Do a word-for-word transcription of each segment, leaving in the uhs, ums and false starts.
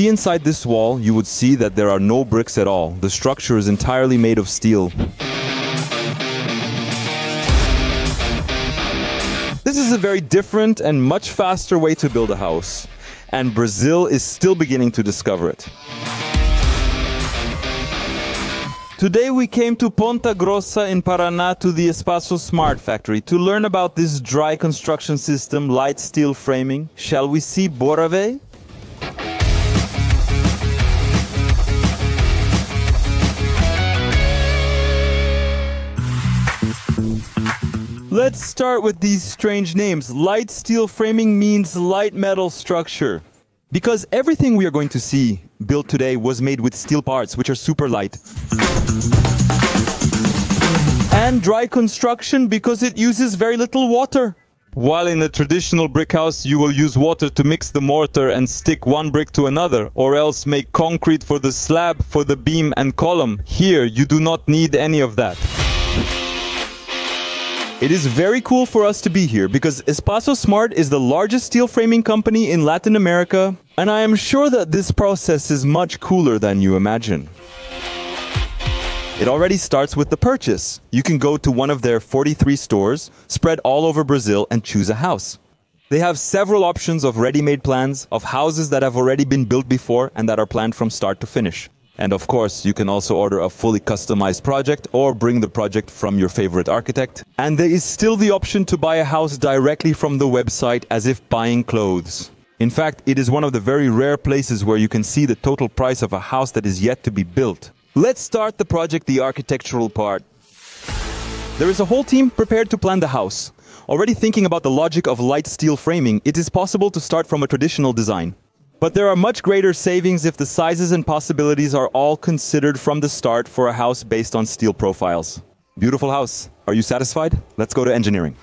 see inside this wall, you would see that there are no bricks at all. The structure is entirely made of steel. This is a very different and much faster way to build a house, and Brazil is still beginning to discover it. Today we came to Ponta Grossa in Paraná to the Espaço Smart Factory to learn about this dry construction system, light steel framing. Shall we see Borave? Let's start with these strange names. Light steel framing means light metal structure. Because everything we are going to see built today was made with steel parts, which are super light. And dry construction because it uses very little water. While in a traditional brick house you will use water to mix the mortar and stick one brick to another, or else make concrete for the slab, for the beam and column. Here you do not need any of that. It is very cool for us to be here because Espaço Smart is the largest steel framing company in Latin America, and I am sure that this process is much cooler than you imagine. It already starts with the purchase. You can go to one of their forty-three stores, spread all over Brazil, and choose a house. They have several options of ready-made plans, of houses that have already been built before and that are planned from start to finish. And of course, you can also order a fully customized project or bring the project from your favorite architect. And there is still the option to buy a house directly from the website as if buying clothes. In fact, it is one of the very rare places where you can see the total price of a house that is yet to be built. Let's start the project, the architectural part. There is a whole team prepared to plan the house. Already thinking about the logic of light steel framing, it is possible to start from a traditional design. But there are much greater savings if the sizes and possibilities are all considered from the start for a house based on steel profiles. Beautiful house. Are you satisfied? Let's go to engineering.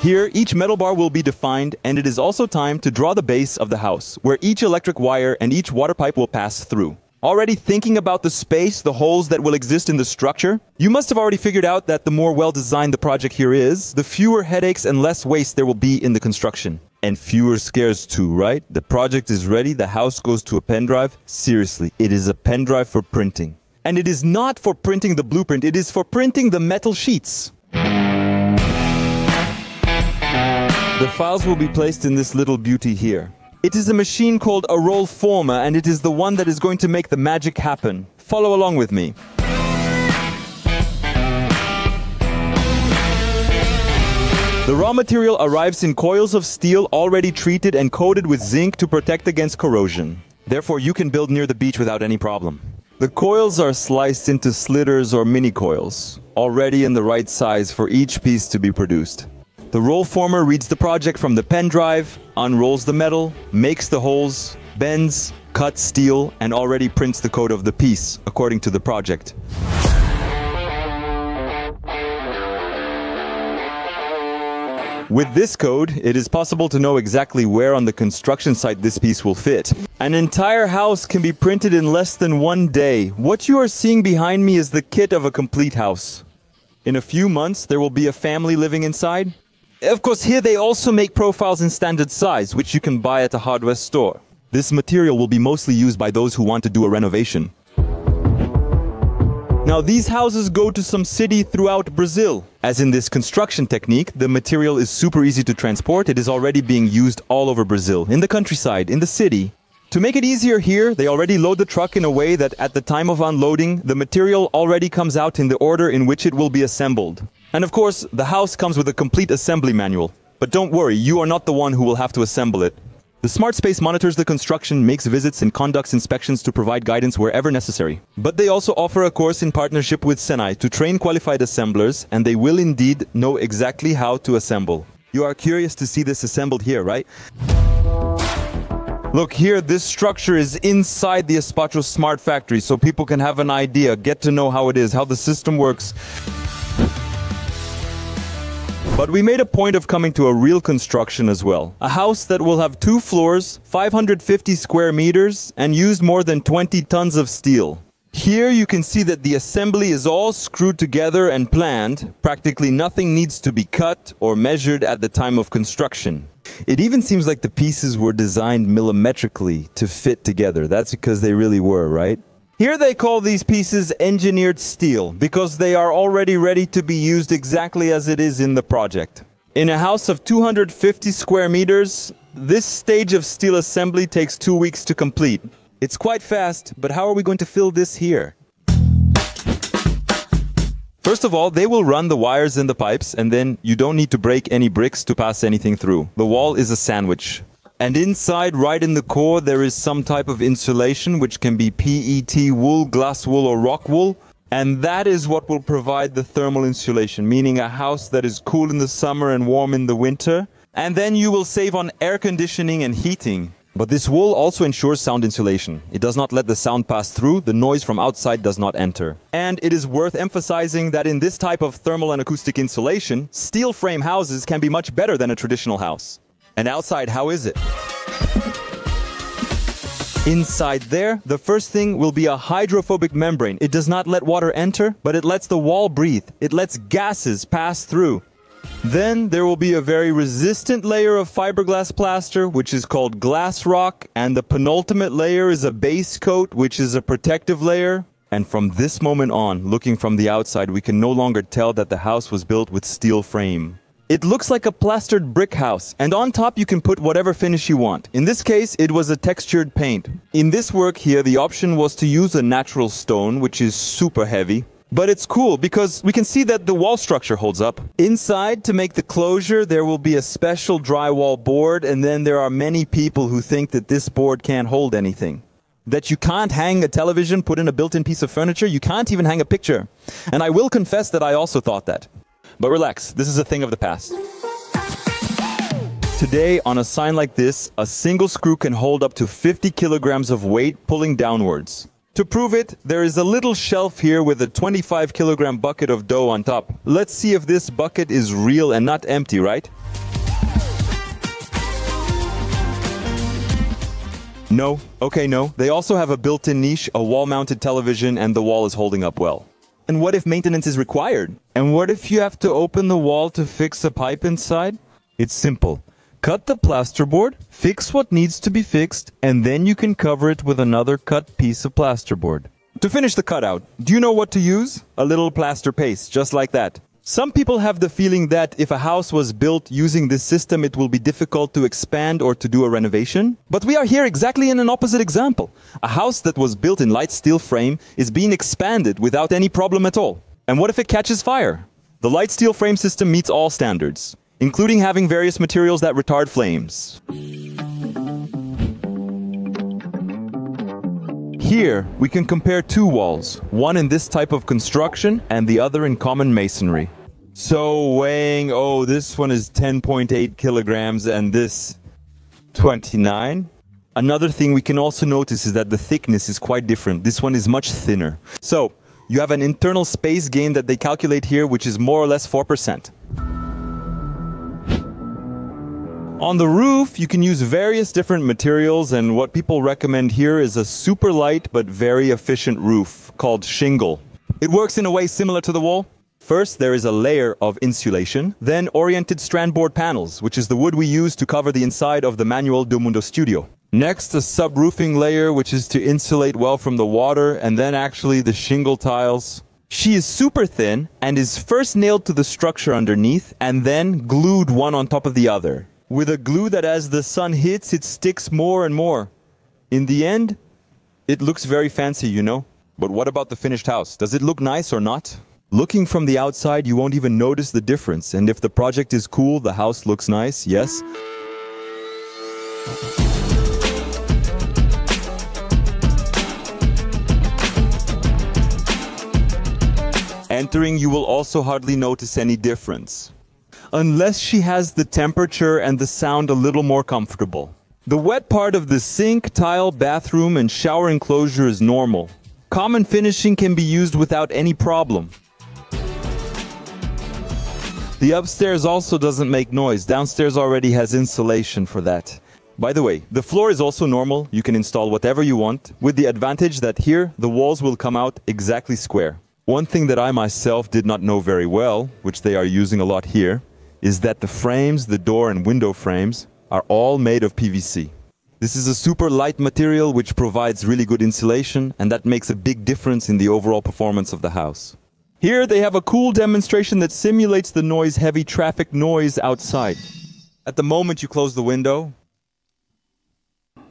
Here, each metal bar will be defined, and it is also time to draw the base of the house, where each electric wire and each water pipe will pass through. Already thinking about the space, the holes that will exist in the structure? You must have already figured out that the more well-designed the project here is, the fewer headaches and less waste there will be in the construction. And fewer scares too, right? The project is ready, the house goes to a pen drive. Seriously, it is a pen drive for printing. And it is not for printing the blueprint, it is for printing the metal sheets. The files will be placed in this little beauty here. It is a machine called a roll former, and it is the one that is going to make the magic happen. Follow along with me. The raw material arrives in coils of steel already treated and coated with zinc to protect against corrosion. Therefore, you can build near the beach without any problem. The coils are sliced into sliters or mini coils, already in the right size for each piece to be produced. The roll former reads the project from the pen drive, unrolls the metal, makes the holes, bends, cuts steel, and already prints the code of the piece according to the project. With this code, it is possible to know exactly where on the construction site this piece will fit. An entire house can be printed in less than one day. What you are seeing behind me is the kit of a complete house. In a few months, there will be a family living inside. Of course, here they also make profiles in standard size, which you can buy at a hardware store. This material will be mostly used by those who want to do a renovation. Now these houses go to some city throughout Brazil. As in this construction technique, the material is super easy to transport. It is already being used all over Brazil, in the countryside, in the city. To make it easier here, they already load the truck in a way that at the time of unloading, the material already comes out in the order in which it will be assembled. And of course, the house comes with a complete assembly manual. But don't worry, you are not the one who will have to assemble it. The smart space monitors the construction, makes visits and conducts inspections to provide guidance wherever necessary. But they also offer a course in partnership with Senai to train qualified assemblers, and they will indeed know exactly how to assemble. You are curious to see this assembled here, right? Look here, this structure is inside the Espaço Smart Factory, so people can have an idea, get to know how it is, how the system works. But we made a point of coming to a real construction as well. A house that will have two floors, five hundred fifty square meters, and use more than twenty tons of steel. Here you can see that the assembly is all screwed together and planned. Practically nothing needs to be cut or measured at the time of construction. It even seems like the pieces were designed millimetrically to fit together. That's because they really were, right? Here they call these pieces engineered steel because they are already ready to be used exactly as it is in the project. In a house of two hundred fifty square meters, this stage of steel assembly takes two weeks to complete. It's quite fast, but how are we going to fill this here? First of all, they will run the wires and the pipes, and then you don't need to break any bricks to pass anything through. The wall is a sandwich. And inside, right in the core, there is some type of insulation, which can be P E T wool, glass wool, or rock wool. And that is what will provide the thermal insulation, meaning a house that is cool in the summer and warm in the winter. And then you will save on air conditioning and heating. But this wool also ensures sound insulation. It does not let the sound pass through, the noise from outside does not enter. And it is worth emphasizing that in this type of thermal and acoustic insulation, steel frame houses can be much better than a traditional house. And outside, how is it? Inside there, the first thing will be a hydrophobic membrane. It does not let water enter, but it lets the wall breathe. It lets gases pass through. Then there will be a very resistant layer of fiberglass plaster, which is called glass rock, and the penultimate layer is a base coat, which is a protective layer. And from this moment on, looking from the outside, we can no longer tell that the house was built with steel frame. It looks like a plastered brick house, and on top you can put whatever finish you want. In this case, it was a textured paint. In this work here, the option was to use a natural stone, which is super heavy. But it's cool because we can see that the wall structure holds up. Inside, to make the closure, there will be a special drywall board, and then there are many people who think that this board can't hold anything. That you can't hang a television, put in a built-in piece of furniture, you can't even hang a picture. And I will confess that I also thought that. But relax, this is a thing of the past. Today, on a sign like this, a single screw can hold up to fifty kilograms of weight pulling downwards. To prove it, there is a little shelf here with a twenty-five kilogram bucket of dough on top. Let's see if this bucket is real and not empty, right? No, okay, no. They also have a built-in niche, a wall-mounted television, and the wall is holding up well. And what if maintenance is required? And what if you have to open the wall to fix a pipe inside? It's simple. Cut the plasterboard, fix what needs to be fixed, and then you can cover it with another cut piece of plasterboard. To finish the cutout, do you know what to use? A little plaster paste, just like that. Some people have the feeling that if a house was built using this system, it will be difficult to expand or to do a renovation. But we are here exactly in an opposite example. A house that was built in light steel frame is being expanded without any problem at all. And what if it catches fire? The light steel frame system meets all standards, including having various materials that retard flames. Here, we can compare two walls, one in this type of construction and the other in common masonry. So weighing, oh, this one is ten point eight kilograms and this twenty-nine. Another thing we can also notice is that the thickness is quite different. This one is much thinner. So you have an internal space gain that they calculate here, which is more or less four percent. On the roof, you can use various different materials, and what people recommend here is a super light but very efficient roof called shingle. It works in a way similar to the wall. First, there is a layer of insulation, then oriented strand board panels, which is the wood we use to cover the inside of the Manual do Mundo studio. Next, a sub-roofing layer, which is to insulate well from the water, and then actually the shingle tiles. She is super thin and is first nailed to the structure underneath and then glued one on top of the other, with a glue that as the sun hits, it sticks more and more. In the end, it looks very fancy, you know. But what about the finished house? Does it look nice or not? Looking from the outside, you won't even notice the difference. And if the project is cool, the house looks nice, yes. Entering, you will also hardly notice any difference, unless she has the temperature and the sound a little more comfortable. The wet part of the sink, tile, bathroom, and shower enclosure is normal. Common finishing can be used without any problem. The upstairs also doesn't make noise. Downstairs already has insulation for that. By the way, the floor is also normal. You can install whatever you want, with the advantage that here, the walls will come out exactly square. One thing that I myself did not know very well, which they are using a lot here, is that the frames, the door and window frames, are all made of P V C. This is a super light material which provides really good insulation, and that makes a big difference in the overall performance of the house. Here they have a cool demonstration that simulates the noise, heavy traffic noise outside. At the moment you close the window,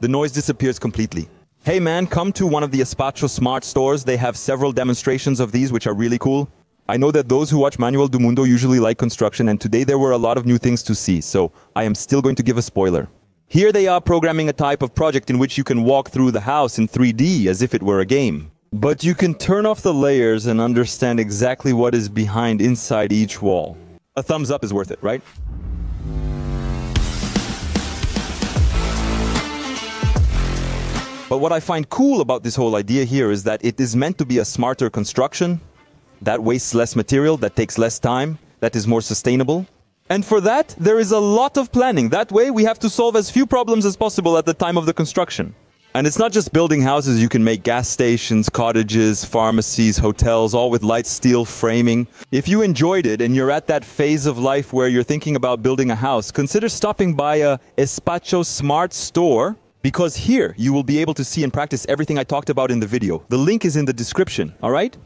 the noise disappears completely. Hey man, come to one of the Espaço Smart stores. They have several demonstrations of these which are really cool. I know that those who watch Manual do Mundo usually like construction, and today there were a lot of new things to see, so I am still going to give a spoiler. Here they are programming a type of project in which you can walk through the house in three D as if it were a game. But you can turn off the layers and understand exactly what is behind inside each wall. A thumbs up is worth it, right? But what I find cool about this whole idea here is that it is meant to be a smarter construction that wastes less material, that takes less time, that is more sustainable. And for that, there is a lot of planning. That way, we have to solve as few problems as possible at the time of the construction. And it's not just building houses. You can make gas stations, cottages, pharmacies, hotels, all with light steel framing. If you enjoyed it and you're at that phase of life where you're thinking about building a house, consider stopping by a Espaço Smart store, because here you will be able to see and practice everything I talked about in the video. The link is in the description, all right?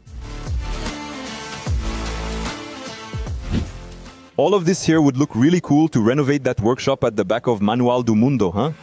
All of this here would look really cool to renovate that workshop at the back of Manual do Mundo, huh?